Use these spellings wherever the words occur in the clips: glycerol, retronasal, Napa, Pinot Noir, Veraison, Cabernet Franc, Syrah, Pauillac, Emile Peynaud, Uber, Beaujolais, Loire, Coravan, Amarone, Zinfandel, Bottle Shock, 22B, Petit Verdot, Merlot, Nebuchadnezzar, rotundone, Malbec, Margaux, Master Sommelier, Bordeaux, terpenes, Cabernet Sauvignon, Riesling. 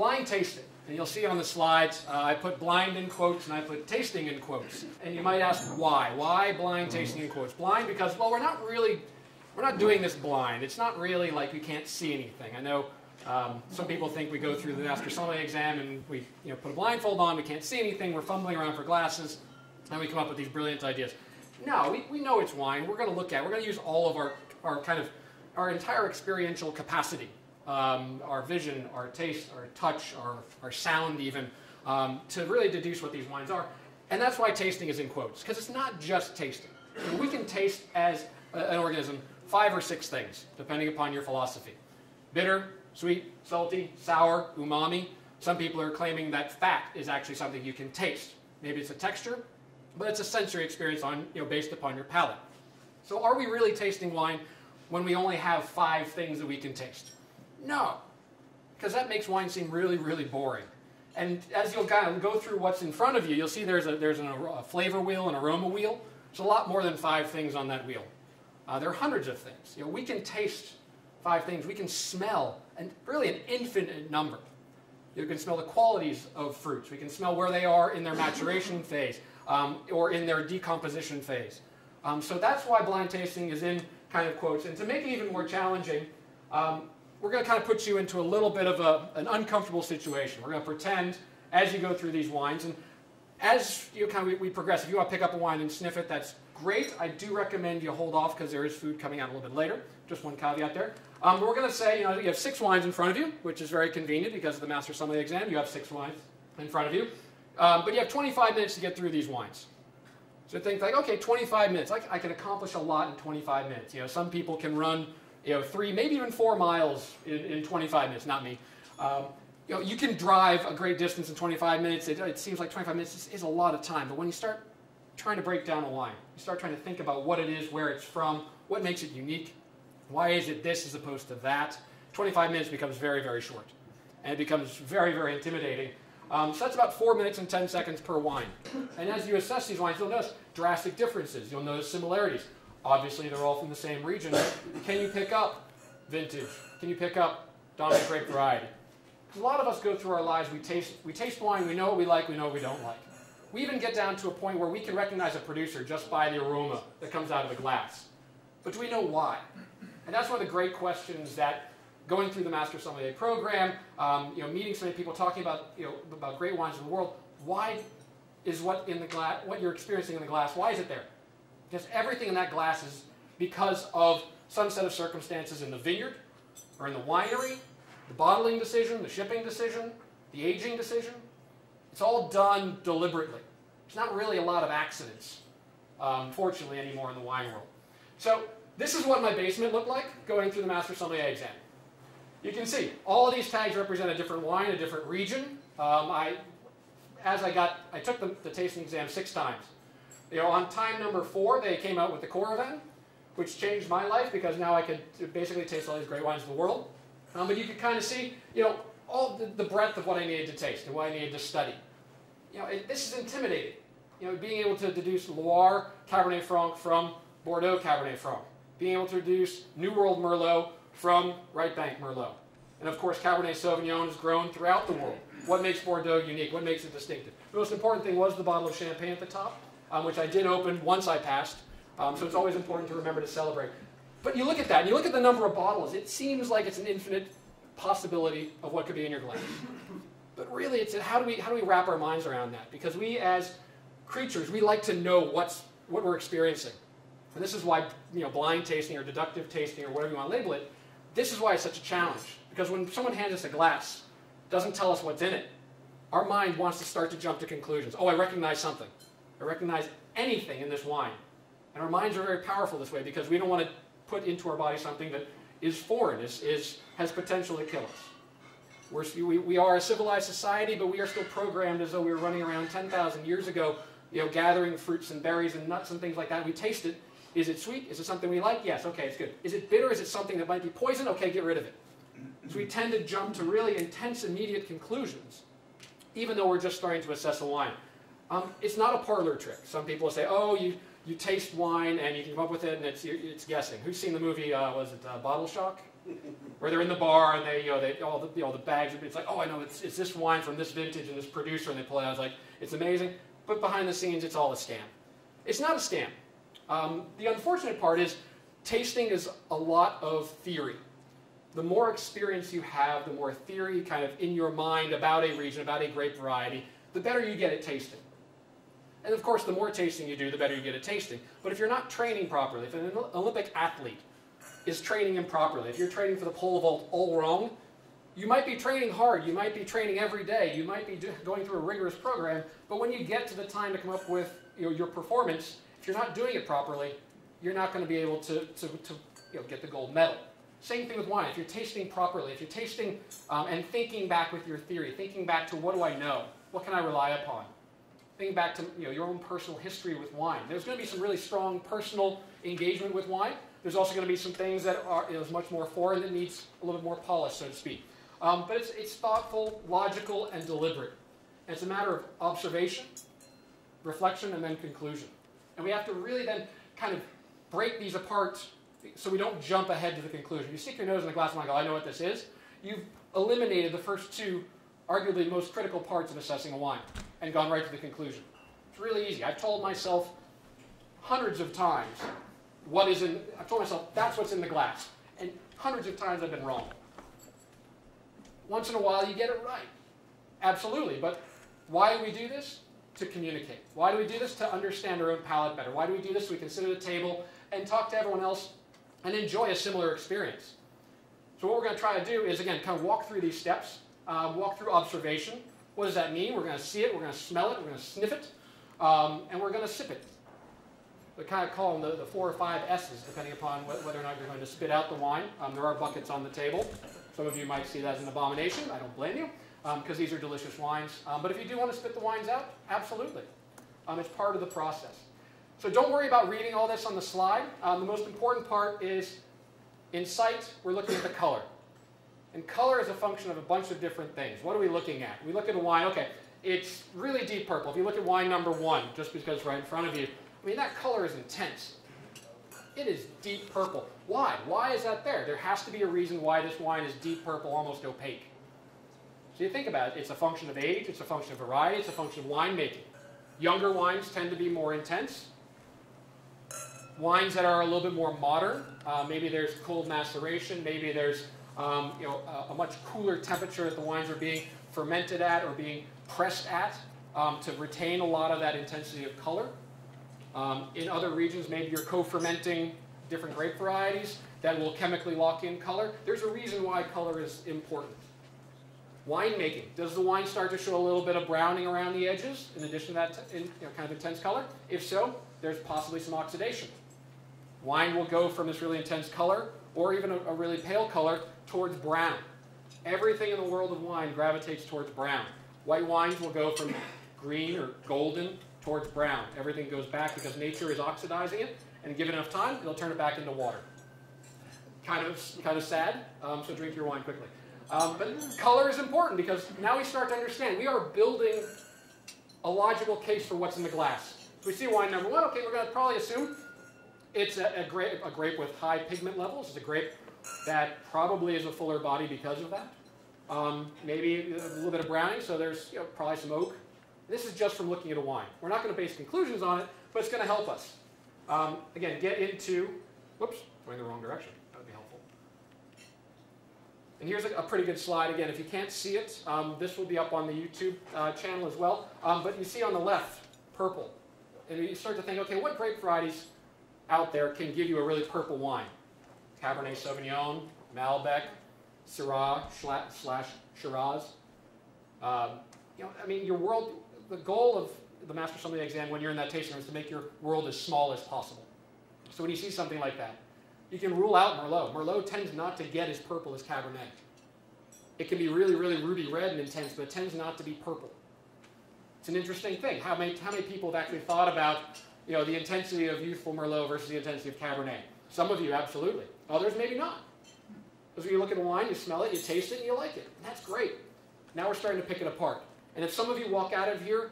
blind tasting. And you'll see on the slides, I put blind in quotes and I put tasting in quotes. And you might ask why? Why blind tasting in quotes? Blind because, well, we're not doing this blind. It's not really like you can't see anything. I know some people think we go through the Master Sommelier exam and we put a blindfold on, we can't see anything, we're fumbling around for glasses, and we come up with these brilliant ideas. No, we know it's wine. We're going to look at it. We're going to use all of our entire experiential capacity, our vision, our taste, our touch, our sound even, to really deduce what these wines are. And that's why tasting is in quotes, because it's not just tasting. I mean, we can taste as an organism 5 or 6 things, depending upon your philosophy. Bitter, sweet, salty, sour, umami. Some people are claiming that fat is actually something you can taste. Maybe it's a texture, but it's a sensory experience on, based upon your palate. So are we really tasting wine when we only have 5 things that we can taste? No, because that makes wine seem really, really boring. And as you'll kind of go through what's in front of you, you'll see there's a flavor wheel, an aroma wheel. There's a lot more than 5 things on that wheel. There are hundreds of things. We can taste 5 things. We can smell, and really an infinite number. You can smell the qualities of fruits. We can smell where they are in their maturation phase or in their decomposition phase. So that's why blind tasting is in kind of quotes. And to make it even more challenging, we're going to kind of put you into a little bit of an uncomfortable situation. We're going to pretend as you go through these wines, and as you kind of, we progress, if you want to pick up a wine and sniff it, that's great. I do recommend you hold off because there is food coming out a little bit later. Just one caveat there. But we're going to say, you have 6 wines in front of you, which is very convenient because of the Master Sommelier exam. You have 6 wines in front of you. But you have 25 minutes to get through these wines. So think like, okay, 25 minutes. I can accomplish a lot in 25 minutes. Some people can run 3, maybe even 4 miles in 25 minutes. Not me. You can drive a great distance in 25 minutes. It seems like 25 minutes is a lot of time. But when you start trying to break down a wine, you start trying to think about what it is, where it's from, what makes it unique, why is it this as opposed to that, 25 minutes becomes very, very short. And it becomes very, very intimidating. So that's about 4 minutes and 10 seconds per wine. And as you assess these wines, you'll notice drastic differences. You'll notice similarities. Obviously, they're all from the same region. Can you pick up vintage? Can you pick up dominant grape variety? A lot of us go through our lives, we taste wine, we know what we like, we know what we don't like. We even get down to a point where we can recognize a producer just by the aroma that comes out of the glass. But do we know why? And that's one of the great questions that going through the Master Sommelier program, meeting so many people, talking about great wines in the world, why is what you're experiencing in the glass, why is it there? Because everything in that glass is because of some set of circumstances in the vineyard or in the winery, the bottling decision, the shipping decision, the aging decision. It's all done deliberately. There's not really a lot of accidents, fortunately, anymore in the wine world. So this is what my basement looked like going through the Master Sommelier exam. You can see all of these tags represent a different wine, a different region. I took the tasting exam 6 times. On time number 4, they came out with the Coravan, which changed my life because now I could basically taste all these great wines of the world. But you could kind of see, all the breadth of what I needed to taste and what I needed to study. This is intimidating. Being able to deduce Loire Cabernet Franc from Bordeaux Cabernet Franc. Being able to deduce New World Merlot from Right Bank Merlot. And of course, Cabernet Sauvignon is grown throughout the world. What makes Bordeaux unique? What makes it distinctive? The most important thing was the bottle of champagne at the top, which I did open once I passed. So it's always important to remember to celebrate. But you look at that, and you look at the number of bottles, it seems like it's an infinite possibility of what could be in your glass. But really, it's how do we wrap our minds around that? Because we, as creatures, we like to know what we're experiencing. And this is why blind tasting or deductive tasting or whatever you want to label it, this is why it's such a challenge. Because when someone hands us a glass, it doesn't tell us what's in it. Our mind wants to start to jump to conclusions. Oh, I recognize something. I recognize anything in this wine. And our minds are very powerful this way because we don't want to put into our body something that is foreign, has potential to kill us. We are a civilized society, but we are still programmed as though we were running around 10,000 years ago, gathering fruits and berries and nuts and things like that. We taste it. Is it sweet? Is it something we like? Yes, okay, it's good. Is it bitter? Is it something that might be poison? Okay, get rid of it. So we tend to jump to really intense, immediate conclusions, even though we're just starting to assess a wine. It's not a parlor trick. Some people say, oh, you you taste wine and you can come up with it, and it's guessing. Who's seen the movie? Was it Bottle Shock? Where they're in the bar and all the bags. It's like, oh, I know it's this wine from this vintage and this producer, and they pull it out. It's like, it's amazing. But behind the scenes, it's all a scam. It's not a scam. The unfortunate part is tasting is a lot of theory. The more experience you have, the more theory kind of in your mind about a region, about a grape variety, the better you get at tasting. And of course, the more tasting you do, the better you get at tasting. But if you're not training properly, if an Olympic athlete is training improperly, if you're training for the pole vault all wrong, you might be training hard, you might be training every day, you might be going through a rigorous program, but when you get to the time to come up with your performance, if you're not doing it properly, you're not going to be able to get the gold medal. Same thing with wine. If you're tasting properly, if you're tasting and thinking back with your theory, thinking back to what do I know, what can I rely upon, thinking back to your own personal history with wine. There's going to be some really strong personal engagement with wine. There's also going to be some things that are much more foreign that needs a little bit more polish, so to speak. But it's thoughtful, logical, and deliberate. And it's a matter of observation, reflection, and then conclusion. And we have to really then kind of break these apart so we don't jump ahead to the conclusion. You stick your nose in the glass of wine and go, I know what this is. You've eliminated the first two, arguably most critical parts of assessing a wine and gone right to the conclusion. It's really easy. I've told myself hundreds of times what is in, I've told myself that's what's in the glass. And hundreds of times I've been wrong. Once in a while you get it right. Absolutely. But why do we do this? To communicate. Why do we do this? To understand our own palate better. Why do we do this? We can sit at a table and talk to everyone else and enjoy a similar experience. So what we're going to try to do is, again, kind of walk through these steps, walk through observation. What does that mean? We're going to see it, we're going to smell it, we're going to sniff it, and we're going to sip it. We kind of call them the 4 or 5 S's, depending upon whether or not you're going to spit out the wine. There are buckets on the table. Some of you might see that as an abomination. I don't blame you, because these are delicious wines. But if you do want to spit the wines out, absolutely. It's part of the process. So don't worry about reading all this on the slide. The most important part is, in sight, we're looking at the color. And color is a function of a bunch of different things. What are we looking at? We look at a wine, okay, it's really deep purple. If you look at wine number 1, just because it's right in front of you, I mean, that color is intense. It is deep purple. Why? Why is that there? There has to be a reason why this wine is deep purple, almost opaque. So you think about it. It's a function of age. It's a function of variety. It's a function of winemaking. Younger wines tend to be more intense. Wines that are a little bit more modern, maybe there's cold maceration, maybe there's a much cooler temperature that the wines are being fermented at or being pressed at to retain a lot of that intensity of color. In other regions, maybe you're co-fermenting different grape varieties that will chemically lock in color. There's a reason why color is important. Winemaking. Does the wine start to show a little bit of browning around the edges in addition to that kind of intense color? If so, there's possibly some oxidation. Wine will go from this really intense color or even a really pale color towards brown. Everything in the world of wine gravitates towards brown. White wines will go from green or golden towards brown. Everything goes back because nature is oxidizing it, and given enough time, it'll turn it back into water. Kind of sad, so drink your wine quickly. But color is important because now we start to understand. We are building a logical case for what's in the glass. So we see wine number 1, okay, we're going to probably assume it's a grape with high pigment levels. It's a grape that probably is a fuller body because of that. Maybe a little bit of browning, so there's probably some oak. This is just from looking at a wine. We're not going to base conclusions on it, but it's going to help us. Again, get into, whoops, going the wrong direction. That would be helpful. And here's a pretty good slide. Again, if you can't see it, this will be up on the YouTube channel as well. But you see on the left, purple. And you start to think, okay, what grape varieties out there can give you a really purple wine? Cabernet Sauvignon, Malbec, Syrah / Shiraz. I mean, your world, the goal of the Master Sommelier exam when you're in that tasting room is to make your world as small as possible. So when you see something like that, you can rule out Merlot. Merlot tends not to get as purple as Cabernet. It can be really, really ruby red and intense, but it tends not to be purple. It's an interesting thing. How many people have actually thought about the intensity of youthful Merlot versus the intensity of Cabernet? Some of you, absolutely. Others, maybe not. Because when you look at a wine, you smell it, you taste it, and you like it. And that's great. Now we're starting to pick it apart. And if some of you walk out of here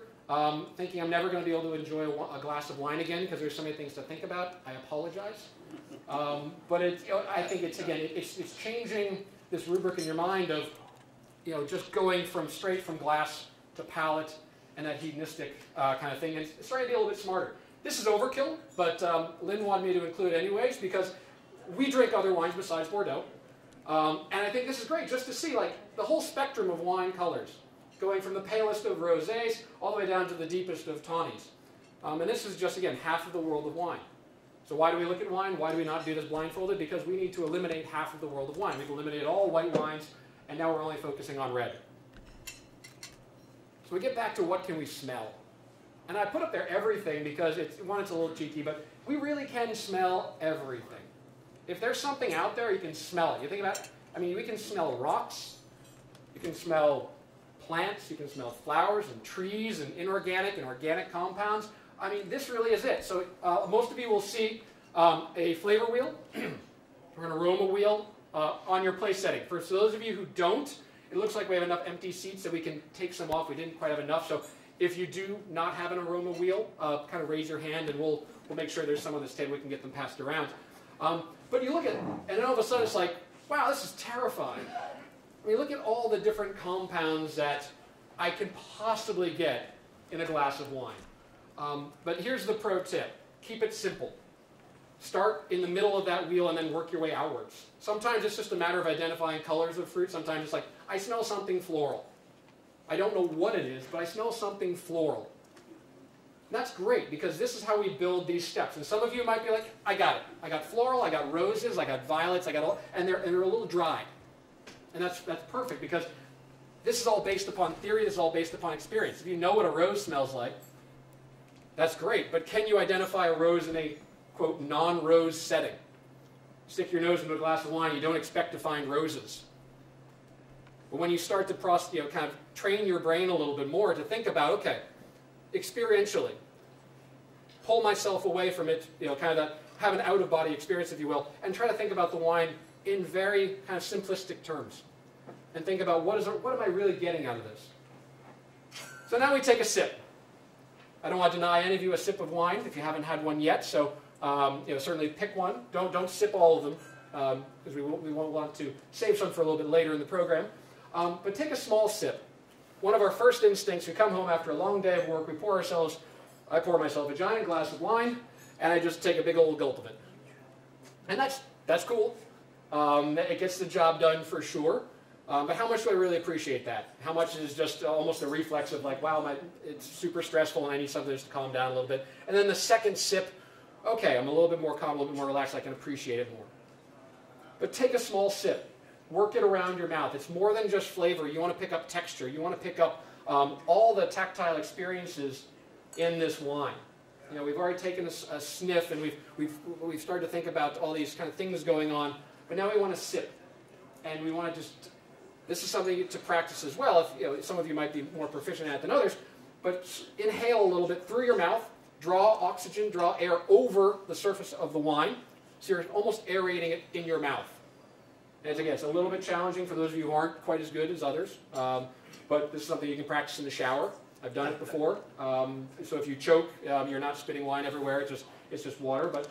Thinking I'm never going to be able to enjoy a glass of wine again because there's so many things to think about. I apologize. But it's, I think it's, again, it's changing this rubric in your mind of, just going from straight from glass to palate and that hedonistic kind of thing. And it's starting to be a little bit smarter. This is overkill, but Lynn wanted me to include it anyways because we drink other wines besides Bordeaux. And I think this is great just to see like the whole spectrum of wine colors, going from the palest of rosés all the way down to the deepest of tawnies. And this is just, again, half of the world of wine. So why do we look at wine? Why do we not do this blindfolded? Because we need to eliminate half of the world of wine. We've eliminated all white wines, and now we're only focusing on red. So we get back to what can we smell. And I put up there everything because, it's a little cheeky, but we really can smell everything. If there's something out there, you can smell it. You think about, we can smell rocks. You can smell plants. You can smell flowers and trees and inorganic and organic compounds. This really is it. So most of you will see a flavor wheel or an aroma wheel on your place setting. For those of you who don't, it looks like we have enough empty seats that we can take some off. We didn't quite have enough. So if you do not have an aroma wheel, kind of raise your hand and we'll make sure there's some on this table. We can get them passed around. But you look at it, and then all of a sudden it's like, wow, this is terrifying. Look at all the different compounds that I can possibly get in a glass of wine. But here's the pro tip. Keep it simple. Start in the middle of that wheel and then work your way outwards. Sometimes it's just a matter of identifying colors of fruit. Sometimes it's like, I smell something floral. I don't know what it is, but I smell something floral. And that's great because this is how we build these steps. And some of you might be like, I got it. I got floral, I got roses, I got violets, I got all, and they're a little dry. And that's perfect because this is all based upon theory, this is all based upon experience. If you know what a rose smells like, that's great, but can you identify a rose in a, quote, non-rose setting? Stick your nose into a glass of wine, you don't expect to find roses. But when you start to kind of train your brain a little bit more to think about, okay, experientially, pull myself away from it, kind of have an out-of-body experience, if you will, and try to think about the wine in very kind of simplistic terms and think about what am I really getting out of this? So now we take a sip. I don't want to deny any of you a sip of wine if you haven't had one yet, so certainly pick one. Don't sip all of them because we won't want to save some for a little bit later in the program. But take a small sip. One of our first instincts, we come home after a long day of work, I pour myself a giant glass of wine and I just take a big old gulp of it. And that's cool. It gets the job done for sure, but how much do I really appreciate that? How much is just almost a reflex of like, wow, it's super stressful and I need something just to calm down a little bit. And then the second sip, okay, I'm a little bit more calm, a little bit more relaxed, I can appreciate it more. But take a small sip. Work it around your mouth. It's more than just flavor. You want to pick up texture. You want to pick up all the tactile experiences in this wine. We've already taken a sniff and we've started to think about all these kind of things going on. But now we want to sip, and we want to just, this is something to practice as well. If, some of you might be more proficient at it than others, but inhale a little bit through your mouth, draw oxygen, draw air over the surface of the wine, so you're almost aerating it in your mouth. And again, it's a little bit challenging for those of you who aren't quite as good as others, but this is something you can practice in the shower. I've done it before, so if you choke, you're not spitting wine everywhere, it's just water. But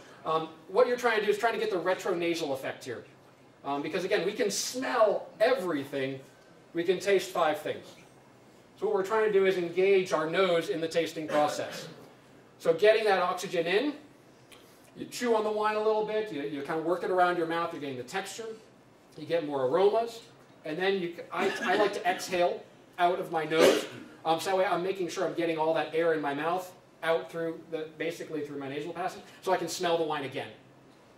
what you're trying to do is get the retronasal effect here. Because again, we can smell everything, we can taste 5 things. So what we're trying to do is engage our nose in the tasting process. So getting that oxygen in, you chew on the wine a little bit, you kind of work it around your mouth, you're getting the texture, you get more aromas, and then I like to exhale out of my nose. So that way I'm making sure I'm getting all that air in my mouth out through basically through my nasal passage, so I can smell the wine again.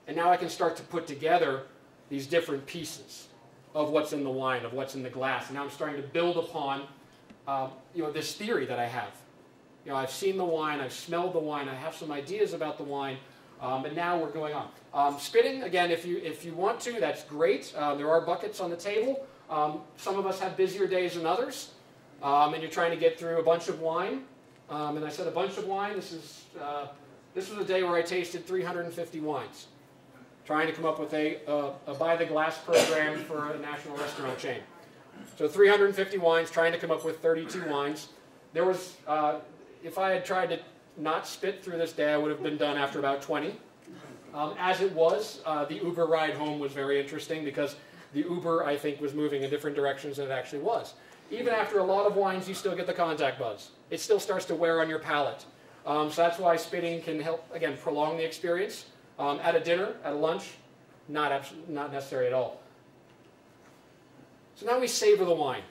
And now I can start to put together these different pieces of what's in the wine, of what's in the glass. And now I'm starting to build upon this theory that I have. I've seen the wine, I've smelled the wine, I have some ideas about the wine, and now we're going on. Spitting, again, if you want to, that's great. There are buckets on the table. Some of us have busier days than others, and you're trying to get through a bunch of wine. And I said a bunch of wine. This was a day where I tasted 350 wines, trying to come up with a by-the-glass program for a national restaurant chain. So 350 wines, trying to come up with 32 wines. There was if I had tried to not spit through this day, I would have been done after about 20. As it was, the Uber ride home was very interesting because the Uber, I think, was moving in different directions than it actually was. Even after a lot of wines, you still get the cognac buzz. It still starts to wear on your palate. So that's why spitting can help, again, prolong the experience. At a dinner, at a lunch, not necessary at all. So now we savor the wine.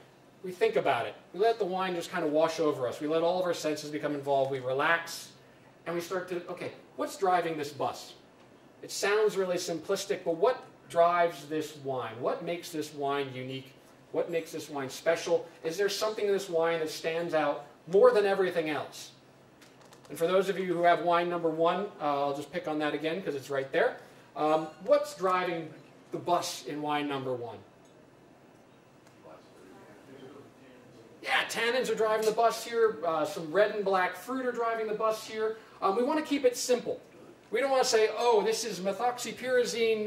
We think about it. We let the wine just kind of wash over us. We let all of our senses become involved. We relax, and we start to, okay, what's driving this bus? It sounds really simplistic, but what drives this wine? What makes this wine unique? What makes this wine special? Is there something in this wine that stands out more than everything else? And for those of you who have wine number one, I'll just pick on that again because it's right there. What's driving the bus in wine number one? Yeah, tannins are driving the bus here. Some red and black fruit are driving the bus here. We want to keep it simple. We don't want to say, oh, this is methoxypyrazine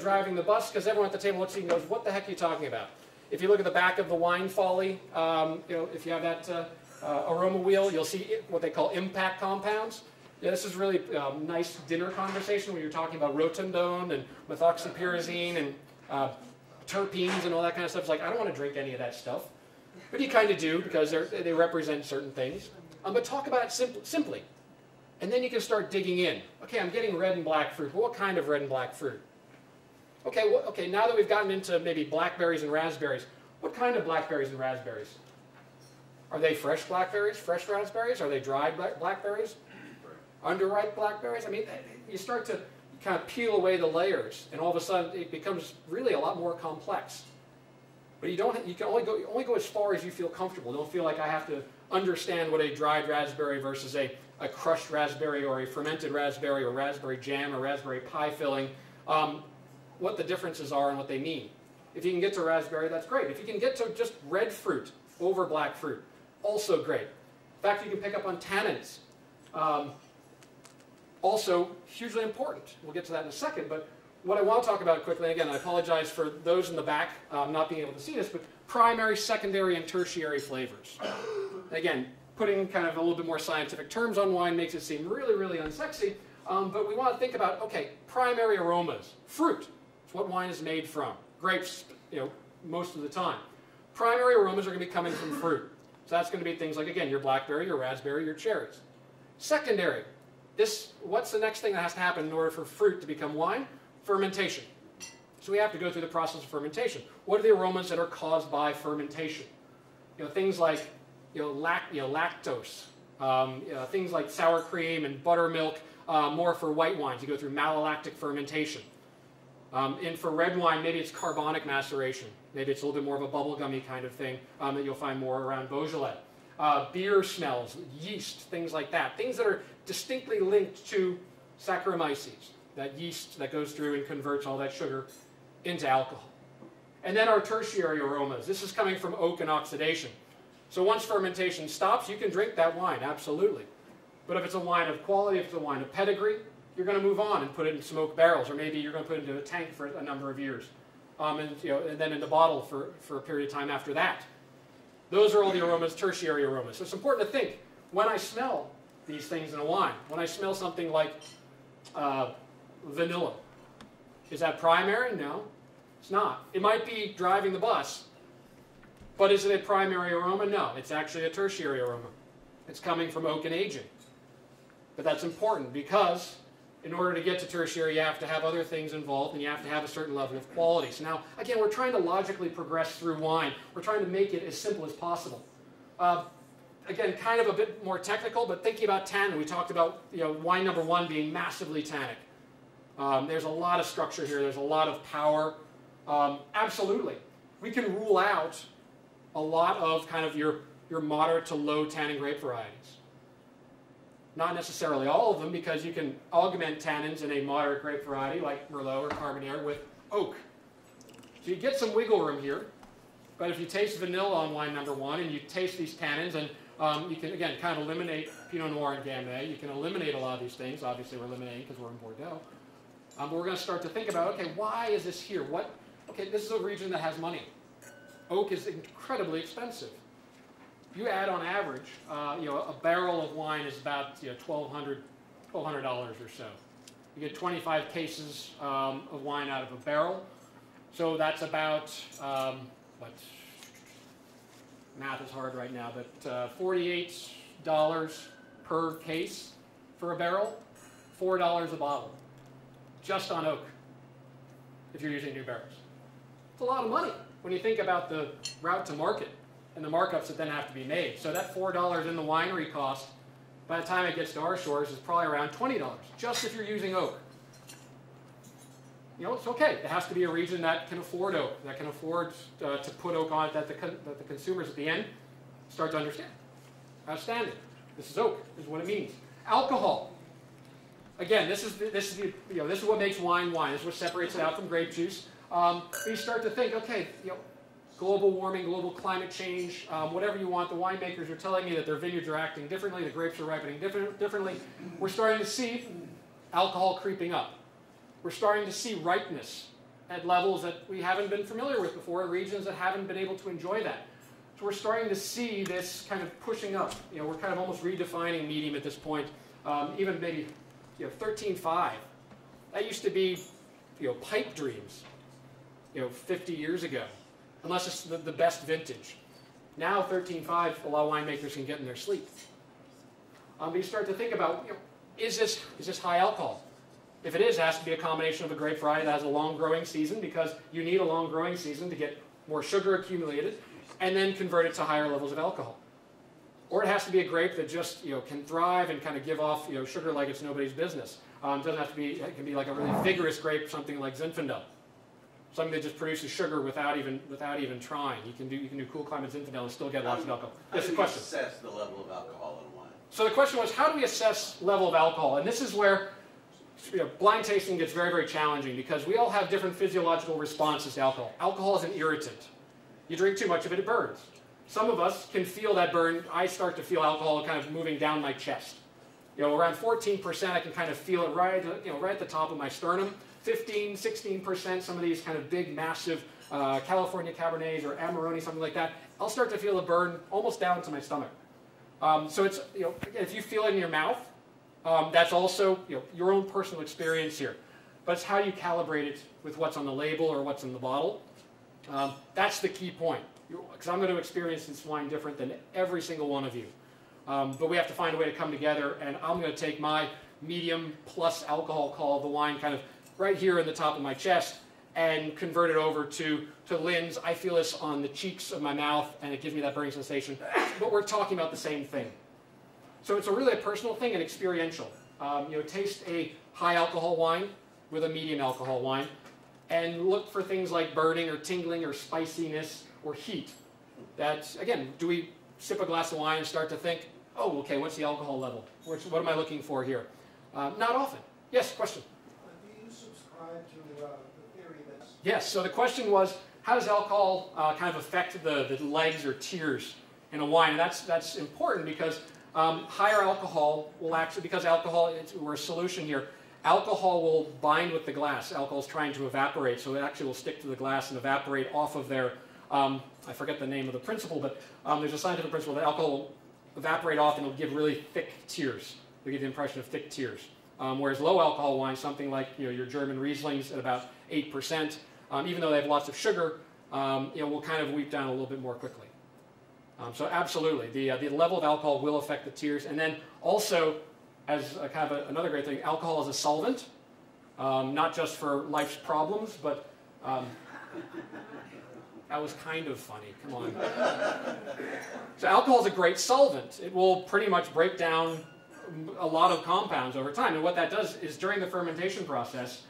driving the bus, because everyone at the table looks at you and goes, what the heck are you talking about? If you look at the back of the wine folly, if you have that aroma wheel, you'll see what they call impact compounds. Yeah, this is really a nice dinner conversation where you're talking about rotundone and methoxypyrazine and terpenes and all that kind of stuff. It's like, I don't want to drink any of that stuff. But you kind of do because they represent certain things. But talk about it simply. And then you can start digging in. Okay, I'm getting red and black fruit. But what kind of red and black fruit? Okay, okay, now that we've gotten into maybe blackberries and raspberries, what kind of blackberries and raspberries? Are they fresh blackberries, fresh raspberries? Are they dried blackberries? Underripe blackberries? I mean, you start to kind of peel away the layers, and all of a sudden it becomes really a lot more complex. But you can only go as far as you feel comfortable. Don't feel like I have to understand what a dried raspberry versus a crushed raspberry or a fermented raspberry or raspberry jam or raspberry pie filling, what the differences are and what they mean. If you can get to raspberry, that's great. If you can get to just red fruit over black fruit, also great. In fact, you can pick up on tannins. Also hugely important. We'll get to that in a second, but what I want to talk about quickly, again, I apologize for those in the back not being able to see this, but primary, secondary, and tertiary flavors. And again, putting kind of a little bit more scientific terms on wine makes it seem really, really unsexy, but we want to think about, okay, primary aromas. Fruit, it's what wine is made from. Grapes, most of the time. Primary aromas are going to be coming from fruit. So that's going to be things like, again, your blackberry, your raspberry, your cherries. Secondary, what's the next thing that has to happen in order for fruit to become wine? Fermentation. So we have to go through the process of fermentation. What are the aromas that are caused by fermentation? Things like lactose, things like sour cream and buttermilk, more for white wines. You go through malolactic fermentation. And for red wine, maybe it's carbonic maceration. Maybe it's a little bit more of a bubblegummy kind of thing that you'll find more around Beaujolais. Beer smells, yeast, things like that. Things that are distinctly linked to Saccharomyces. That yeast that goes through and converts all that sugar into alcohol. And then our tertiary aromas. This is coming from oak and oxidation. So once fermentation stops, you can drink that wine, absolutely. But if it's a wine of quality, if it's a wine of pedigree, you're going to move on and put it in smoke barrels, or maybe you're going to put it into a tank for a number of years, and then in the bottle for a period of time after that. Those are all the aromas, tertiary aromas. So it's important to think, when I smell these things in a wine, when I smell something like vanilla. Is that primary? No, it's not. It might be driving the bus, but is it a primary aroma? No, it's actually a tertiary aroma. It's coming from oak and aging. But that's important because in order to get to tertiary, you have to have other things involved and you have to have a certain level of quality. So now, again, we're trying to logically progress through wine. We're trying to make it as simple as possible. Again, kind of a bit more technical, but thinking about tannin, we talked about wine number one being massively tannic. There's a lot of structure here. There's a lot of power. Absolutely. We can rule out a lot of kind of your moderate to low tannin grape varieties. Not necessarily all of them, because you can augment tannins in a moderate grape variety like Merlot or Carmenere with oak. So you get some wiggle room here. But if you taste vanilla on wine number one and you taste these tannins, and you can, again, kind of eliminate Pinot Noir and Gamay. You can eliminate a lot of these things. Obviously, we're eliminating because we're in Bordeaux. But we're going to start to think about, okay, why is this here? Okay, this is a region that has money. Oak is incredibly expensive. you add on average, you know, a barrel of wine is about, you know, $1,200 or so. You get 25 cases of wine out of a barrel, so that's about what? Math is hard right now, but $48 per case for a barrel, $4 a bottle, just on oak. If you're using new barrels, it's a lot of money when you think about the route to market and the markups that then have to be made. So that $4 in the winery cost, by the time it gets to our shores, is probably around $20, just if you're using oak. You know, it's okay. It has to be a region that can afford oak, that can afford to put oak on it, that the consumers at the end start to understand. Outstanding. This is oak. This is what it means. Alcohol. Again, this is what makes wine wine. This is what separates it out from grape juice. You start to think, okay, you know, global warming, global climate change, whatever you want. The winemakers are telling you that their vineyards are acting differently, the grapes are ripening differently. We're starting to see alcohol creeping up. We're starting to see ripeness at levels that we haven't been familiar with before, regions that haven't been able to enjoy that. So we're starting to see this kind of pushing up. You know, we're kind of almost redefining medium at this point, even maybe. You know, 13.5. That used to be, you know, pipe dreams, you know, 50 years ago, unless it's the best vintage. Now 13.5, a lot of winemakers can get in their sleep. But you start to think about, you know, is this high alcohol? If it is, it has to be a combination of a grape variety that has a long growing season, because you need a long growing season to get more sugar accumulated, and then convert it to higher levels of alcohol. Or it has to be a grape that just, you know, can thrive and kind of give off, you know, sugar like it's nobody's business. It doesn't have to be, it can be like a really vigorous grape, something like Zinfandel. Something that just produces sugar without even trying. You can do cool climate Zinfandel and still get lots of alcohol. Yes, the question. How do we assess the level of alcohol in wine? So the question was, how do we assess level of alcohol? And this is where, you know, blind tasting gets very, very challenging, because we all have different physiological responses to alcohol. Alcohol is an irritant. You drink too much of it, it burns. Some of us can feel that burn. I start to feel alcohol kind of moving down my chest. You know, around 14%, I can kind of feel it right, you know, right at the top of my sternum. 15, 16%, some of these kind of big, massive California Cabernets or Amarone, something like that, I'll start to feel a burn almost down to my stomach. So it's, you know, if you feel it in your mouth, that's also, you know, your own personal experience here. But it's how you calibrate it with what's on the label or what's in the bottle. That's the key point. Because I'm going to experience this wine different than every single one of you. But we have to find a way to come together, and I'm going to take my medium plus alcohol call of the wine kind of right here in the top of my chest and convert it over to Lynn's. I feel this on the cheeks of my mouth, and it gives me that burning sensation. But we're talking about the same thing. So it's a really a personal thing and experiential. You know, taste a high alcohol wine with a medium alcohol wine, and look for things like burning or tingling or spiciness or heat. That's, again, do we sip a glass of wine and start to think, oh, okay, what's the alcohol level? What am I looking for here? Not often. Yes, question? Do you subscribe to the theory that... Yes, so the question was, how does alcohol kind of affect the legs or tears in a wine? And that's important, because higher alcohol will actually, because alcohol, we're a solution here, alcohol will bind with the glass. Alcohol is trying to evaporate, so it actually will stick to the glass and evaporate off of their... I forget the name of the principle, but there's a scientific principle that alcohol will evaporate off and it'll give really thick tears. You'll get the impression of thick tears. Whereas low alcohol wine, something like, you know, your German Rieslings at about 8%, even though they have lots of sugar, you know, will kind of weep down a little bit more quickly. So absolutely, the level of alcohol will affect the tears. And then also, as a kind of another great thing, alcohol is a solvent, not just for life's problems, but... That was kind of funny. Come on. So alcohol is a great solvent. It will pretty much break down a lot of compounds over time. And what that does is during the fermentation process,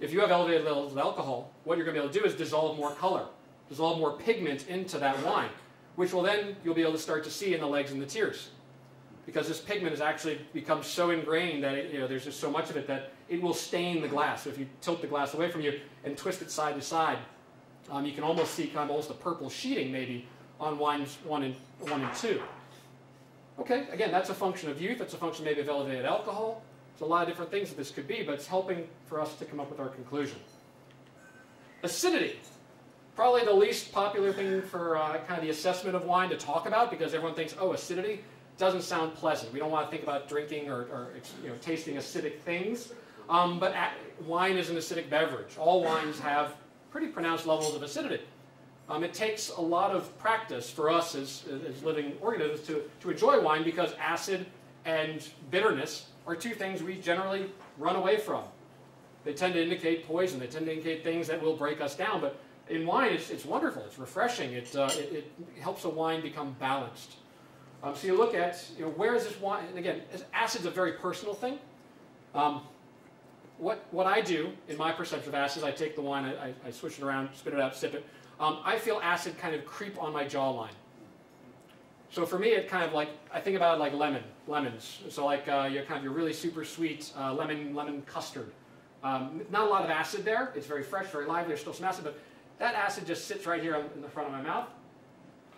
if you have elevated levels of alcohol, what you're going to be able to do is dissolve more color, dissolve more pigment into that wine, which will then you'll be able to start to see in the legs and the tears. Because this pigment has actually become so ingrained that it, you know, there's just so much of it that it will stain the glass. So if you tilt the glass away from you and twist it side to side, you can almost see kind of almost a purple sheeting maybe on wines one and two. Okay, again, that's a function of youth. That's a function maybe of elevated alcohol. There's a lot of different things that this could be, but it's helping for us to come up with our conclusion. Acidity. probably the least popular thing for kind of the assessment of wine to talk about, because everyone thinks, oh, acidity doesn't sound pleasant. We don't want to think about drinking or you know, tasting acidic things. But wine is an acidic beverage. All wines have pretty pronounced levels of acidity. It takes a lot of practice for us as living organisms to enjoy wine, because acid and bitterness are two things we generally run away from. They tend to indicate poison. They tend to indicate things that will break us down. But in wine, it's wonderful. It's refreshing. It helps a wine become balanced. So you look at, you know, where is this wine? And again, acid's a very personal thing. What I do in my perception of acid is I take the wine, I swish it around, spit it out, sip it. I feel acid kind of creep on my jawline. So for me, it kind of like, I think about it like lemons. So like your really super sweet lemon custard. Not a lot of acid there. It's very fresh, very lively. There's still some acid, but that acid just sits right here in the front of my mouth.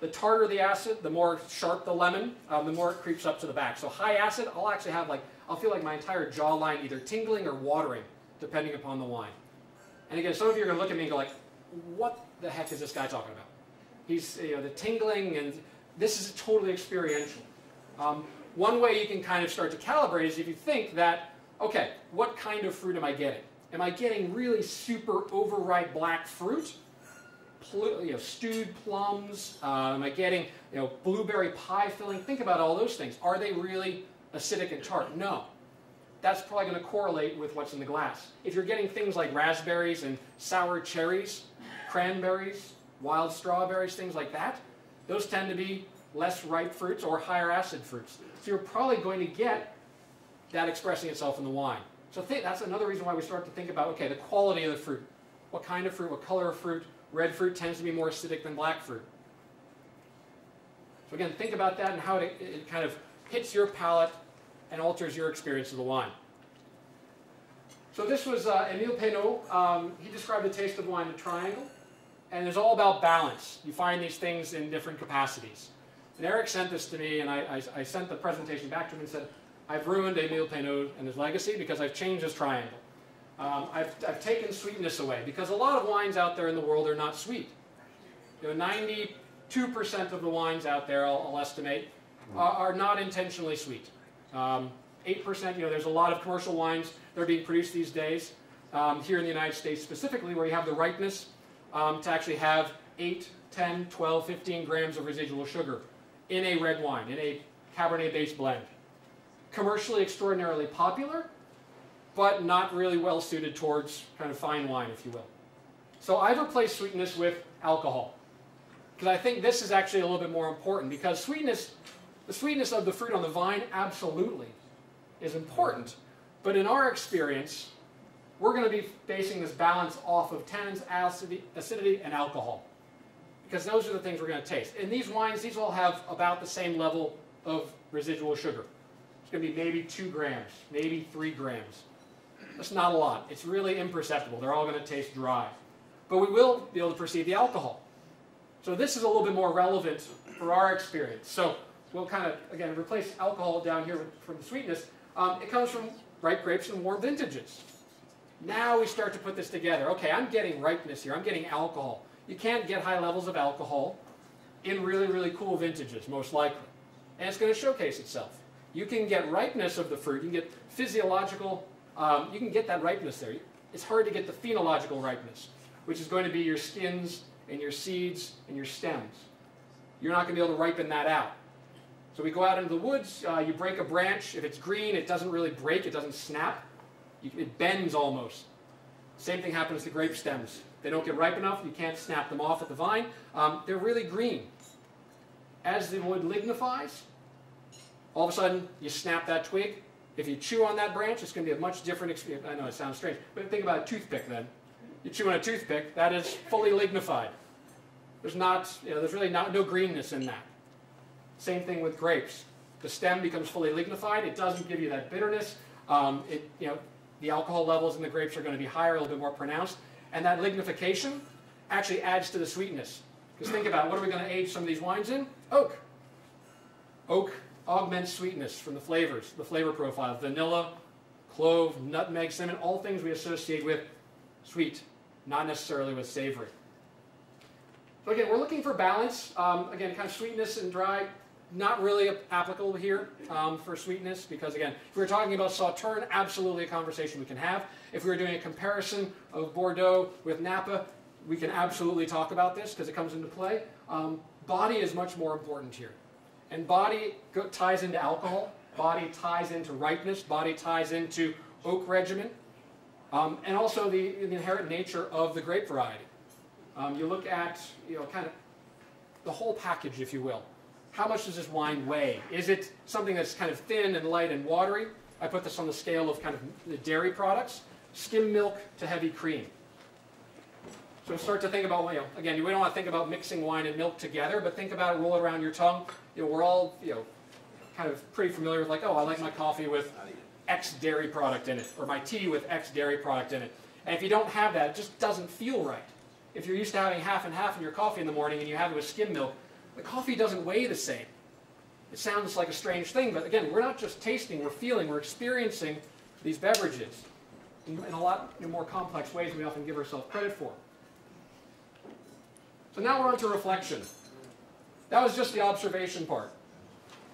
The tartar of the acid, the more sharp the lemon, the more it creeps up to the back. So high acid, I'll actually have like, I'll feel like my entire jawline either tingling or watering, depending upon the wine. And again, some of you are going to look at me and go like, what the heck is this guy talking about? He's, you know, the tingling, and this is totally experiential. One way you can kind of start to calibrate is if you think that, okay, what kind of fruit am I getting? Am I getting really super overripe black fruit? You know, stewed plums, am I getting, you know, blueberry pie filling? Think about all those things. Are they really acidic and tart? No. That's probably going to correlate with what's in the glass. If you're getting things like raspberries and sour cherries, cranberries, wild strawberries, things like that, those tend to be less ripe fruits or higher acid fruits. So you're probably going to get that expressing itself in the wine. So that's another reason why we start to think about, okay, the quality of the fruit. What kind of fruit? What color of fruit? Red fruit tends to be more acidic than black fruit. So again, think about that and how it kind of hits your palate and alters your experience of the wine. So this was Emile Peynaud. He described the taste of wine in a triangle. And it's all about balance. You find these things in different capacities. And Eric sent this to me, and I sent the presentation back to him and said, I've ruined Emile Peynaud and his legacy because I've changed his triangle. I've taken sweetness away, because a lot of wines out there in the world are not sweet. You know, 92% of the wines out there, I'll estimate, are not intentionally sweet. 8%, you know, there's a lot of commercial wines that are being produced these days, here in the United States specifically, where you have the ripeness to actually have 8, 10, 12, 15 grams of residual sugar in a red wine, in a Cabernet-based blend. Commercially extraordinarily popular, but not really well suited towards kind of fine wine, if you will. So I've replaced sweetness with alcohol, because I think this is actually a little bit more important, because sweetness, the sweetness of the fruit on the vine absolutely is important, but in our experience, we're going to be basing this balance off of tannins, acidity, and alcohol, because those are the things we're going to taste. In these wines, these all have about the same level of residual sugar. It's going to be maybe 2 grams, maybe 3 grams. That's not a lot. It's really imperceptible. They're all going to taste dry. But we will be able to perceive the alcohol. So this is a little bit more relevant for our experience. So we'll kind of, again, replace alcohol down here from the sweetness. It comes from ripe grapes and warm vintages. Now we start to put this together. Okay, I'm getting ripeness here. I'm getting alcohol. You can't get high levels of alcohol in really, really cool vintages, most likely. And it's going to showcase itself. You can get ripeness of the fruit. You can get physiological. You can get that ripeness there. It's hard to get the phenological ripeness, which is going to be your skins and your seeds and your stems. You're not going to be able to ripen that out. So we go out into the woods, you break a branch. If it's green, it doesn't really break, it doesn't snap. It bends almost. Same thing happens to grape stems. They don't get ripe enough, you can't snap them off at the vine. They're really green. As the wood lignifies, all of a sudden you snap that twig. If you chew on that branch, it's going to be a much different experience. I know it sounds strange, but think about a toothpick then. You chew on a toothpick, that is fully lignified. There's not, you know, there's really no greenness in that. Same thing with grapes. The stem becomes fully lignified. It doesn't give you that bitterness. You know, the alcohol levels in the grapes are going to be higher, a little bit more pronounced. And that lignification actually adds to the sweetness. Because think about, what are we going to age some of these wines in? Oak. Oak augments sweetness from the flavors, the flavor profile. Vanilla, clove, nutmeg, cinnamon, all things we associate with sweet, not necessarily with savory. So again, we're looking for balance. Again, kind of sweetness and dry, not really applicable here for sweetness, because again, if we were talking about Sauternes, absolutely a conversation we can have. If we were doing a comparison of Bordeaux with Napa, we can absolutely talk about this because it comes into play. Body is much more important here. And body ties into alcohol. Body ties into ripeness. Body ties into oak regimen. And also the inherent nature of the grape variety. You look at, you know, kind of the whole package, if you will. How much does this wine weigh? Is it something that's kind of thin and light and watery? I put this on the scale of kind of the dairy products. Skim milk to heavy cream. So start to think about, you know, again, we don't want to think about mixing wine and milk together, but think about it, roll it around your tongue. You know, we're all, you know, kind of pretty familiar with, like, oh, I like my coffee with X dairy product in it, or my tea with X dairy product in it. And if you don't have that, it just doesn't feel right. If you're used to having half and half in your coffee in the morning and you have it with skim milk, the coffee doesn't weigh the same. It sounds like a strange thing, but again, we're not just tasting, we're feeling, we're experiencing these beverages in a lot more complex ways than we often give ourselves credit for. So now we're on to reflection. That was just the observation part.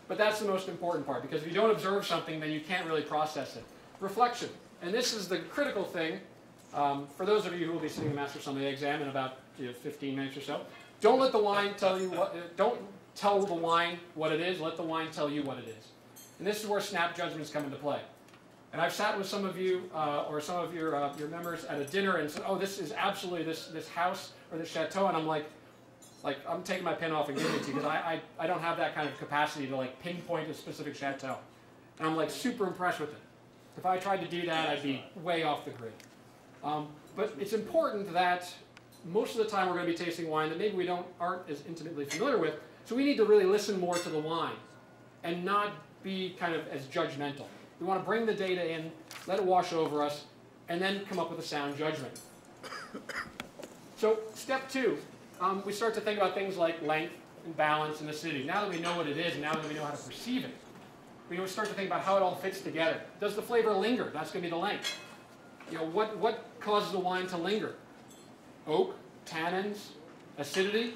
But that's the most important part, because if you don't observe something, then you can't really process it. Reflection. And this is the critical thing. For those of you who will be sitting the Master Sommelier exam in about 15 minutes or so, don't let the wine tell you what, don't tell the wine what it is, let the wine tell you what it is. And this is where snap judgments come into play. And I've sat with some of you, or some of your members at a dinner and said, oh, this is absolutely this house or this chateau, and I'm like I'm taking my pen off and giving it to you, because I don't have that kind of capacity to like pinpoint a specific chateau. And I'm like super impressed with it. If I tried to do that, I'd be way off the grid. But it's important that most of the time we're going to be tasting wine that maybe we aren't as intimately familiar with, so we need to really listen more to the wine and not be kind of as judgmental. We want to bring the data in, let it wash over us, and then come up with a sound judgment. So step two, we start to think about things like length and balance and acidity. Now that we know what it is and now that we know how to perceive it, we start to think about how it all fits together. Does the flavor linger? That's going to be the length. You know, what causes the wine to linger? Oak, tannins, acidity,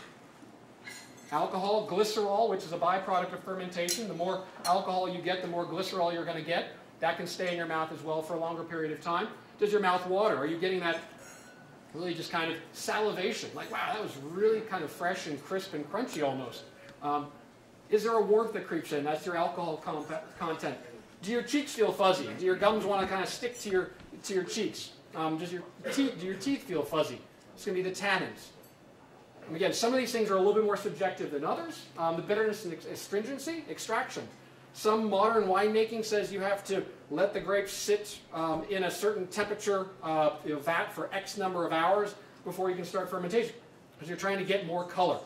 alcohol, glycerol, which is a byproduct of fermentation. The more alcohol you get, the more glycerol you're going to get. That can stay in your mouth as well for a longer period of time. Does your mouth water? Are you getting that really just kind of salivation? Like, wow, that was really kind of fresh and crisp and crunchy almost. Is there a warmth that creeps in? That's your alcohol content. Do your cheeks feel fuzzy? Do your gums want to kind of stick to your cheeks? Do your teeth feel fuzzy? It's going to be the tannins. And again, some of these things are a little bit more subjective than others. The bitterness and astringency, extraction. Some modern winemaking says you have to let the grapes sit in a certain temperature vat for X number of hours before you can start fermentation, because you're trying to get more color.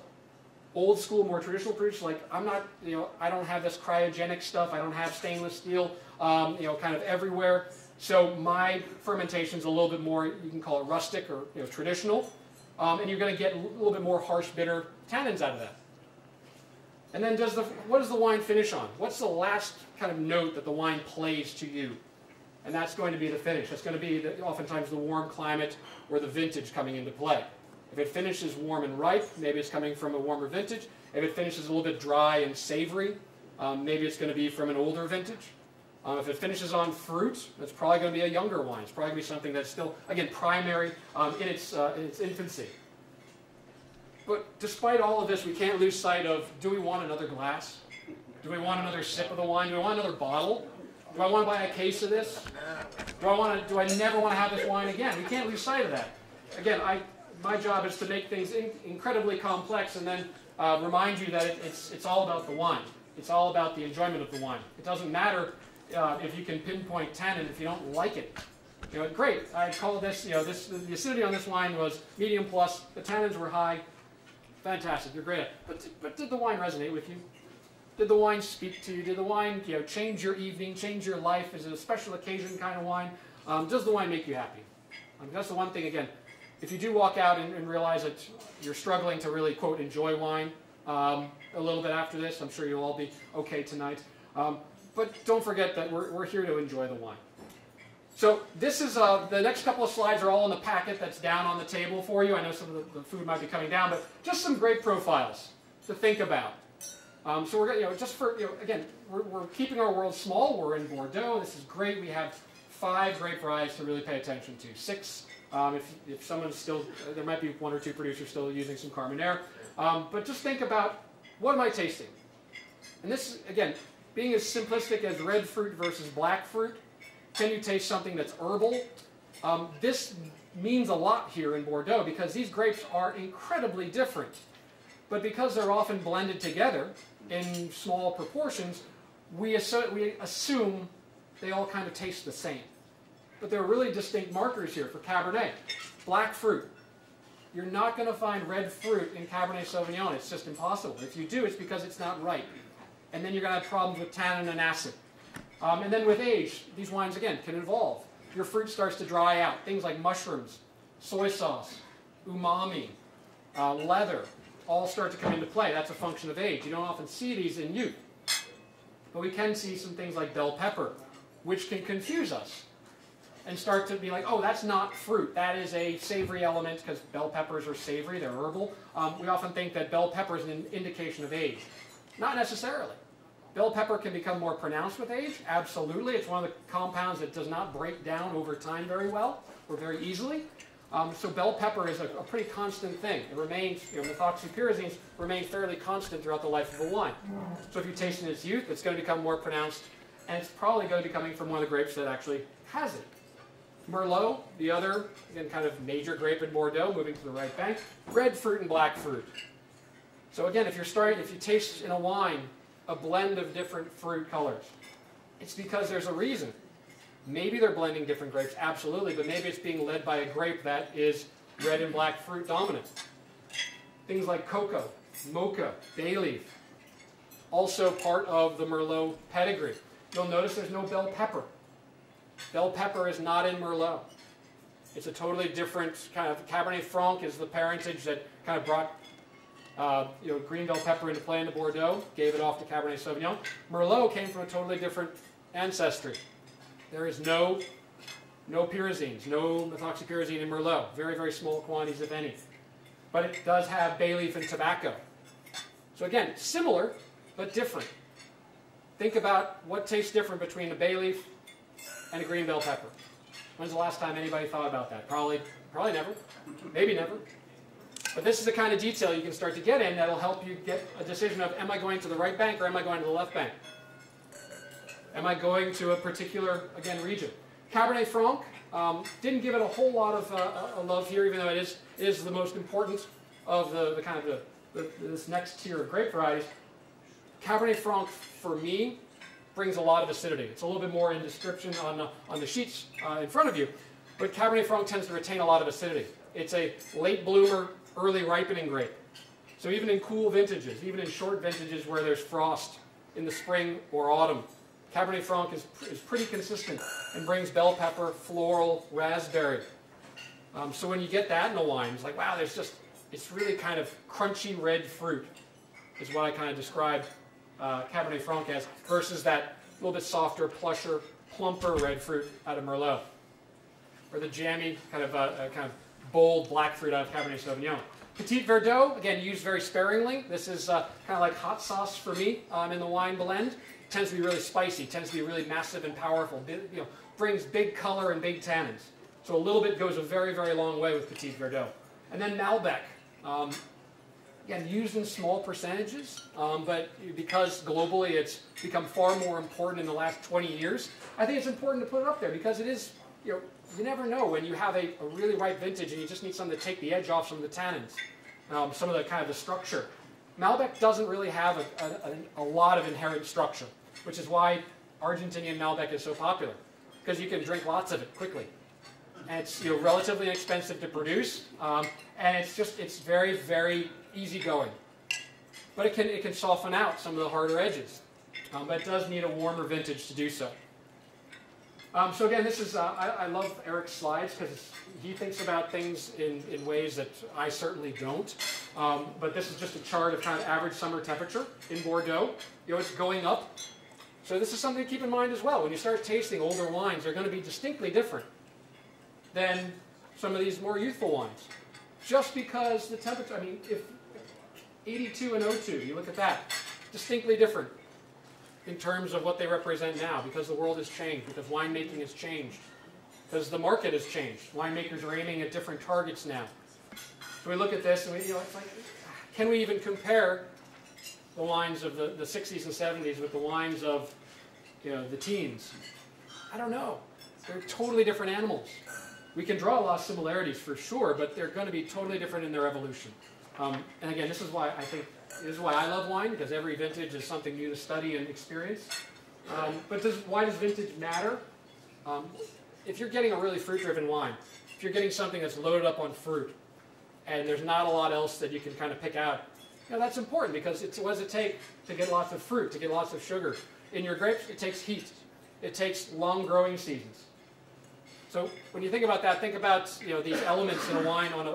Old school, more traditional producers, like I don't have this cryogenic stuff. I don't have stainless steel, kind of everywhere. So my fermentation's a little bit more, you can call it rustic or traditional, and you're going to get a little bit more harsh, bitter tannins out of that. And then what does the wine finish on? What's the last kind of note that the wine plays to you? And that's going to be the finish. That's going to be oftentimes the warm climate or the vintage coming into play. If it finishes warm and ripe, maybe it's coming from a warmer vintage. If it finishes a little bit dry and savory, maybe it's going to be from an older vintage. If it finishes on fruit, that's probably going to be a younger wine. It's probably going to be something that's still, again, primary in its infancy. But despite all of this, we can't lose sight of, do we want another glass? Do we want another sip of the wine? Do we want another bottle? Do I want to buy a case of this? Do I never want to have this wine again? We can't lose sight of that. Again, my job is to make things incredibly complex and then remind you that it's all about the wine. It's all about the enjoyment of the wine. It doesn't matter if you can pinpoint tannin, if you don't like it. Great, I call this, the acidity on this wine was medium plus, the tannins were high, fantastic, you're great. But did the wine resonate with you? Did the wine speak to you? Did the wine change your evening, change your life? Is it a special occasion kind of wine? Does the wine make you happy? That's the one thing, again, if you do walk out and realize that you're struggling to really, quote, enjoy wine a little bit after this, I'm sure you'll all be okay tonight. But don't forget that we're here to enjoy the wine. So this is, the next couple of slides are all in the packet that's down on the table for you. I know some of the food might be coming down, but just some grape profiles to think about. So we're going to, just for, again, we're keeping our world small. We're in Bordeaux. This is great. We have 5 grape varieties to really pay attention to. 6, if someone's still, there might be 1 or 2 producers still using some Carmenere. But just think about, what am I tasting? And this, again, being as simplistic as red fruit versus black fruit, can you taste something that's herbal? This means a lot here in Bordeaux because these grapes are incredibly different. But because they're often blended together in small proportions, we assume they all kind of taste the same. But there are really distinct markers here for Cabernet. Black fruit. You're not going to find red fruit in Cabernet Sauvignon. It's just impossible. If you do, it's because it's not ripe. And then you're going to have problems with tannin and acid. And then with age, these wines, again, can evolve. Your fruit starts to dry out. Things like mushrooms, soy sauce, umami, leather, all start to come into play. That's a function of age. You don't often see these in youth. But we can see some things like bell pepper, which can confuse us and start to be like, oh, that's not fruit. That is a savory element because bell peppers are savory. They're herbal. We often think that bell pepper is an indication of age. Not necessarily. Bell pepper can become more pronounced with age, absolutely. It's one of the compounds that does not break down over time very well or very easily. So bell pepper is a pretty constant thing. It remains, methoxypyrazines remain fairly constant throughout the life of a wine. So if you taste it in its youth, it's going to become more pronounced, and it's probably going to be coming from one of the grapes that actually has it. Merlot, the other, again, kind of major grape in Bordeaux, moving to the right bank, red fruit and black fruit. So again, if you're starting, if you taste in a wine, a blend of different fruit colors. It's because there's a reason. Maybe they're blending different grapes, absolutely, but maybe it's being led by a grape that is red and black fruit dominant. Things like cocoa, mocha, bay leaf, also part of the Merlot pedigree. You'll notice there's no bell pepper. Bell pepper is not in Merlot. It's a totally different kind of, Cabernet Franc is the parentage that kind of brought green bell pepper into play in Bordeaux, gave it off to Cabernet Sauvignon. Merlot came from a totally different ancestry. There is no pyrazines, no methoxypyrazine in Merlot. Very, very small quantities, if any. But it does have bay leaf and tobacco. So again, similar, but different. Think about what tastes different between a bay leaf and a green bell pepper. When's the last time anybody thought about that? Probably never. Maybe never. But this is the kind of detail you can start to get in that'll help you get a decision of, am I going to the right bank or am I going to the left bank? Am I going to a particular, again, region? Cabernet Franc, didn't give it a whole lot of love here, even though it is the most important of this next tier of grape varieties. Cabernet Franc, for me, brings a lot of acidity. It's a little bit more in description on the sheets in front of you, but Cabernet Franc tends to retain a lot of acidity. It's a late bloomer, early ripening grape. So even in cool vintages, even in short vintages where there's frost in the spring or autumn, Cabernet Franc is pretty consistent and brings bell pepper, floral, raspberry. So when you get that in a wine, it's like, wow, it's really kind of crunchy red fruit is what I kind of describe Cabernet Franc as, versus that little bit softer, plusher, plumper red fruit out of Merlot. Or the jammy kind of bold black fruit out of Cabernet Sauvignon. Petit Verdot, again, used very sparingly. This is kind of like hot sauce for me in the wine blend. Tends to be really spicy, tends to be really massive and powerful. Brings big color and big tannins. So a little bit goes a very, very long way with Petit Verdot. And then Malbec, again, used in small percentages, but because globally it's become far more important in the last 20 years, I think it's important to put it up there because it is, you never know when you have a really ripe vintage and you just need something to take the edge off some of the tannins, some of the kind of the structure. Malbec doesn't really have a lot of inherent structure, which is why Argentinian Malbec is so popular, because you can drink lots of it quickly. And it's relatively inexpensive to produce, and it's very, very easygoing. But it can soften out some of the harder edges, but it does need a warmer vintage to do so. So again, this is, I love Eric's slides because he thinks about things in ways that I certainly don't. But this is just a chart of kind of average summer temperature in Bordeaux. It's going up. So this is something to keep in mind as well. When you start tasting older wines, they're going to be distinctly different than some of these more youthful wines. Just because the temperature, I mean, if 82 and 02, you look at that, distinctly different in terms of what they represent now, because the world has changed, because winemaking has changed, because the market has changed. Winemakers are aiming at different targets now. So we look at this, and we, you know, it's like, can we even compare the wines of the 60s and 70s with the wines of, you know, the teens? I don't know. They're totally different animals. We can draw a lot of similarities for sure, but they're going to be totally different in their evolution. And again, this is why I think, this is why I love wine, because every vintage is something new to study and experience. But why does vintage matter? If you're getting a really fruit-driven wine, if you're getting something that's loaded up on fruit, and there's not a lot else that you can kind of pick out, you know, that's important, because it's what does it take to get lots of fruit, to get lots of sugar? In your grapes, it takes heat. It takes long growing seasons. So when you think about that, think about, you know, these elements in a wine on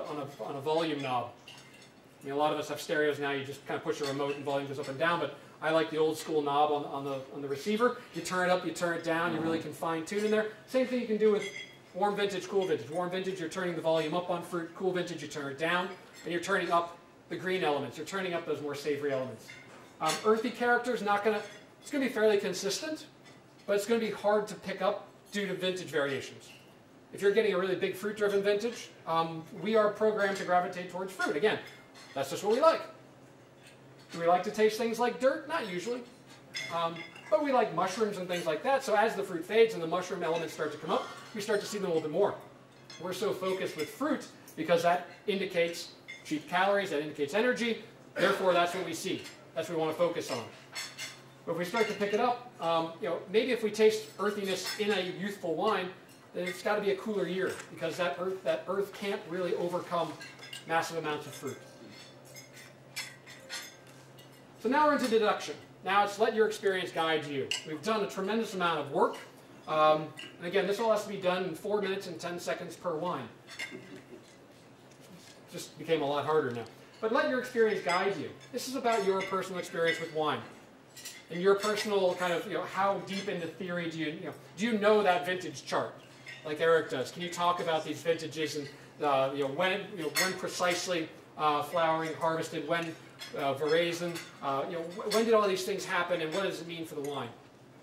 a volume knob. I mean, a lot of us have stereos now. You just kind of push a remote and volume goes up and down. But I like the old school knob on the receiver. You turn it up, you turn it down. You really can fine tune in there. Same thing you can do with warm vintage, cool vintage. Warm vintage, you're turning the volume up on fruit. Cool vintage, you turn it down, and you're turning up the green elements. You're turning up those more savory elements. Earthy character is not going to. It's going to be fairly consistent, but it's going to be hard to pick up due to vintage variations. If you're getting a really big fruit-driven vintage, we are programmed to gravitate towards fruit. Again, that's just what we like. Do we like to taste things like dirt? Not usually. But we like mushrooms and things like that. So as the fruit fades and the mushroom elements start to come up, we start to see them a little bit more. We're so focused with fruit because that indicates cheap calories, that indicates energy. Therefore, that's what we see. That's what we want to focus on. But if we start to pick it up, you know, maybe if we taste earthiness in a youthful wine, then it's got to be a cooler year, because that earth can't really overcome massive amounts of fruit. So now we're into deduction. Now it's let your experience guide you. We've done a tremendous amount of work. And again, this all has to be done in 4 minutes and 10 seconds per wine. Just became a lot harder now. But let your experience guide you. This is about your personal experience with wine. And your personal kind of, you know, how deep into theory do you know that vintage chart, like Eric does? Can you talk about these vintages and when precisely flowering, harvested, when Veraison, when did all these things happen, and what does it mean for the wine?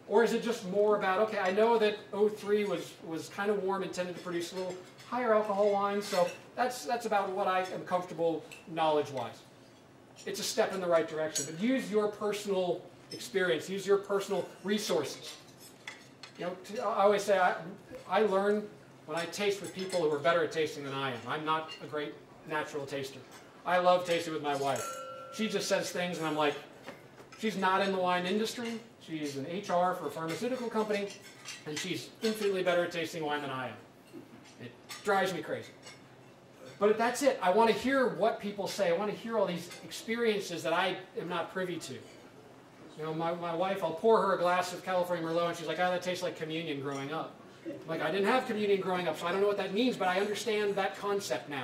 Or is it just more about, okay, I know that 03 was kind of warm and tended to produce a little higher alcohol wine, so that's about what I am comfortable knowledge-wise. It's a step in the right direction, but use your personal experience, use your personal resources. You know, I always say I learn when I taste with people who are better at tasting than I am. I'm not a great natural taster. I love tasting with my wife. She just says things, and I'm like, she's not in the wine industry. She's an HR for a pharmaceutical company, and she's infinitely better at tasting wine than I am. It drives me crazy. But that's it. I want to hear what people say. I want to hear all these experiences that I am not privy to. You know, my wife, I'll pour her a glass of California Merlot, and she's like, oh, that tastes like communion growing up. I'm like, I didn't have communion growing up, so I don't know what that means, but I understand that concept now.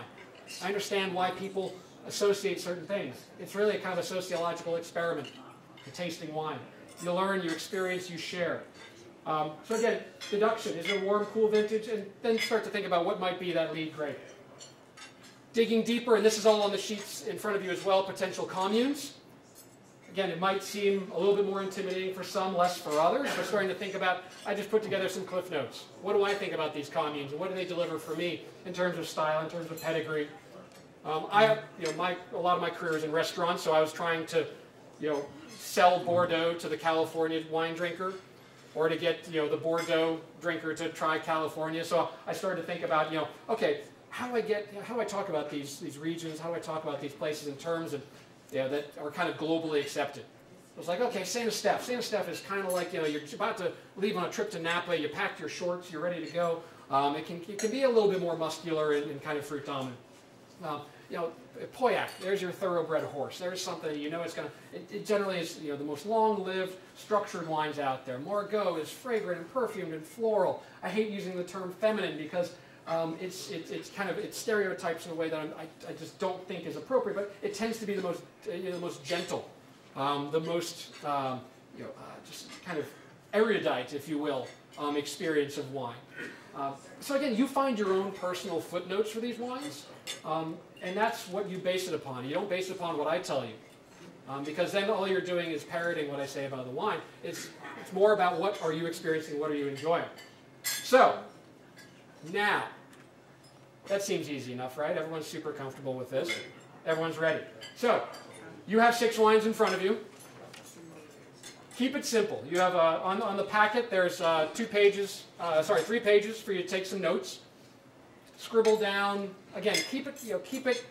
I understand why people associate certain things. It's really a kind of a sociological experiment, the tasting wine. You learn, you experience, you share. So again, deduction. Is it a warm, cool vintage? And then start to think about what might be that lead grape. Digging deeper, and this is all on the sheets in front of you as well, potential communes. Again, it might seem a little bit more intimidating for some, less for others. We're starting to think about, I just put together some cliff notes. What do I think about these communes, and what do they deliver for me in terms of style, in terms of pedigree? A lot of my career is in restaurants, so I was trying to, you know, sell Bordeaux to the California wine drinker, or to get, you know, the Bordeaux drinker to try California. So I started to think about, you know, okay, how do I get, you know, how do I talk about these regions? How do I talk about these places in terms of, you know, that are kind of globally accepted? I was like, okay, Santa Steph. Santa Steph is kind of like, you know, you're about to leave on a trip to Napa. You packed your shorts. You're ready to go. It can be a little bit more muscular and kind of fruit dominant. You know, Pauillac, there's your thoroughbred horse. There's something that you know it's going to... It generally is, you know, the most long-lived, structured wines out there. Margaux is fragrant and perfumed and floral. I hate using the term feminine because it's kind of... It stereotypes in a way that I just don't think is appropriate, but it tends to be the most, you know, the most gentle, the most, just kind of erudite, if you will, experience of wine. So again, you find your own personal footnotes for these wines, and that's what you base it upon. You don't base it upon what I tell you, because then all you're doing is parroting what I say about the wine. It's more about what are you experiencing, what are you enjoying. So, now, that seems easy enough, right? Everyone's super comfortable with this. Everyone's ready. So, you have 6 wines in front of you. Keep it simple. You have on the packet there's 3 pages for you to take some notes. Scribble down. Again, keep it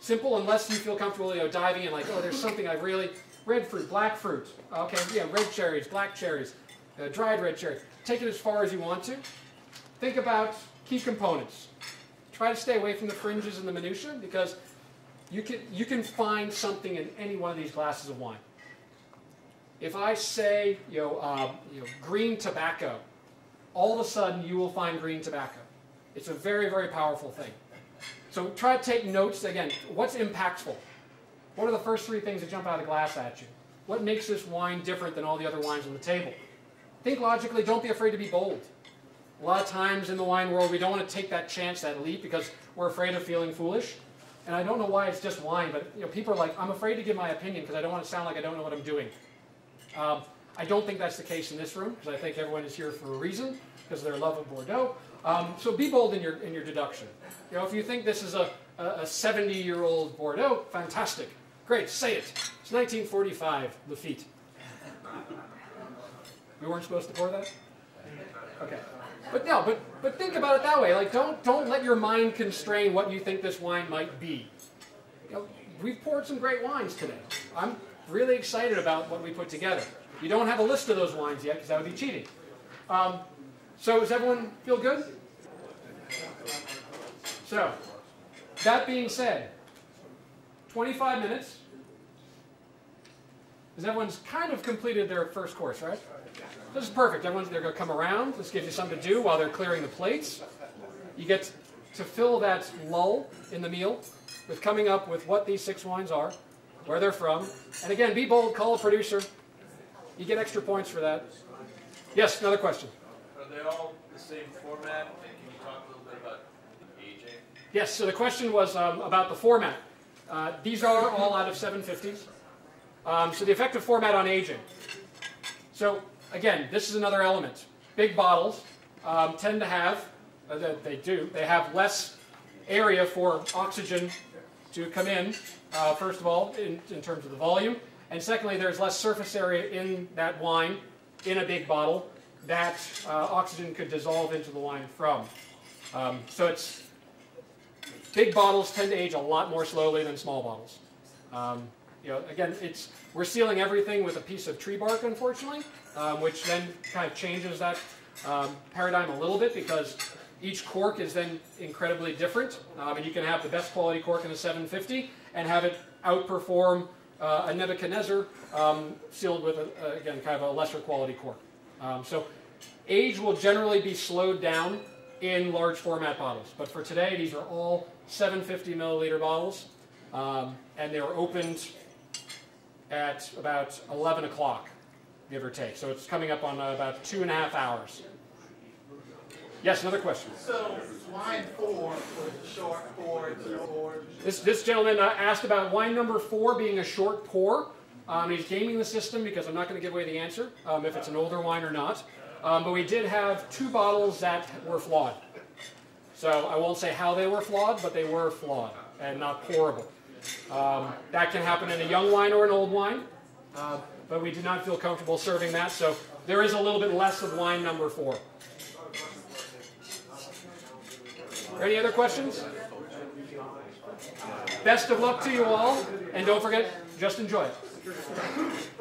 simple unless you feel comfortable, diving in like, oh, there's something I've really red fruit, black fruit. Okay, yeah, red cherries, black cherries, dried red cherries. Take it as far as you want to. Think about key components. Try to stay away from the fringes and the minutiae because you can find something in any one of these glasses of wine. If I say, green tobacco, all of a sudden you will find green tobacco. It's a very, very powerful thing. So try to take notes again. What's impactful? What are the first 3 things that jump out of the glass at you? What makes this wine different than all the other wines on the table? Think logically. Don't be afraid to be bold. A lot of times in the wine world, we don't want to take that chance, that leap, because we're afraid of feeling foolish. And I don't know why it's just wine, but people are like, I'm afraid to give my opinion because I don't want to sound like I don't know what I'm doing. I don't think that's the case in this room, because I think everyone is here for a reason, because of their love of Bordeaux. So be bold in your deduction. If you think this is a 70-year-old Bordeaux, fantastic. Great, say it. It's 1945, Lafite. We weren't supposed to pour that? Okay. But no, but think about it that way. Like, don't let your mind constrain what you think this wine might be. We've poured some great wines today. I'm really excited about what we put together. You don't have a list of those wines yet because that would be cheating. So does everyone feel good? So, that being said, 25 minutes. Because everyone's kind of completed their first course, right? This is perfect. They're going to come around. This gives you something to do while they're clearing the plates. You get to fill that lull in the meal with coming up with what these 6 wines are, where they're from. And again, be bold, call a producer. You get extra points for that. Yes, another question. Are they all the same format? And can you talk a little bit about aging? Yes, so the question was about the format. These are all out of 750s. So the effective format on aging. So again, this is another element. Big bottles tend to have, they have less area for oxygen to come in. First of all, in terms of the volume, and secondly, there's less surface area in that wine, in a big bottle, that oxygen could dissolve into the wine from. So it's, big bottles tend to age a lot more slowly than small bottles. Again, we're sealing everything with a piece of tree bark, unfortunately, which then kind of changes that paradigm a little bit because each cork is then incredibly different, and you can have the best quality cork in the 750 and have it outperform a Nebuchadnezzar sealed with, again, kind of a lesser quality cork. So age will generally be slowed down in large format bottles. But for today, these are all 750 milliliter bottles, and they were opened at about 11 o'clock, give or take. So it's coming up on about 2.5 hours. Yes, another question. So, wine 4 was a short pour. This gentleman asked about wine number 4 being a short pour. He's gaming the system because I'm not going to give away the answer, if it's an older wine or not. But we did have 2 bottles that were flawed. So I won't say how they were flawed, but they were flawed and not pourable. That can happen in a young wine or an old wine, but we did not feel comfortable serving that. So there is a little bit less of wine number 4. Any other questions? Best of luck to you all, and don't forget, just enjoy it.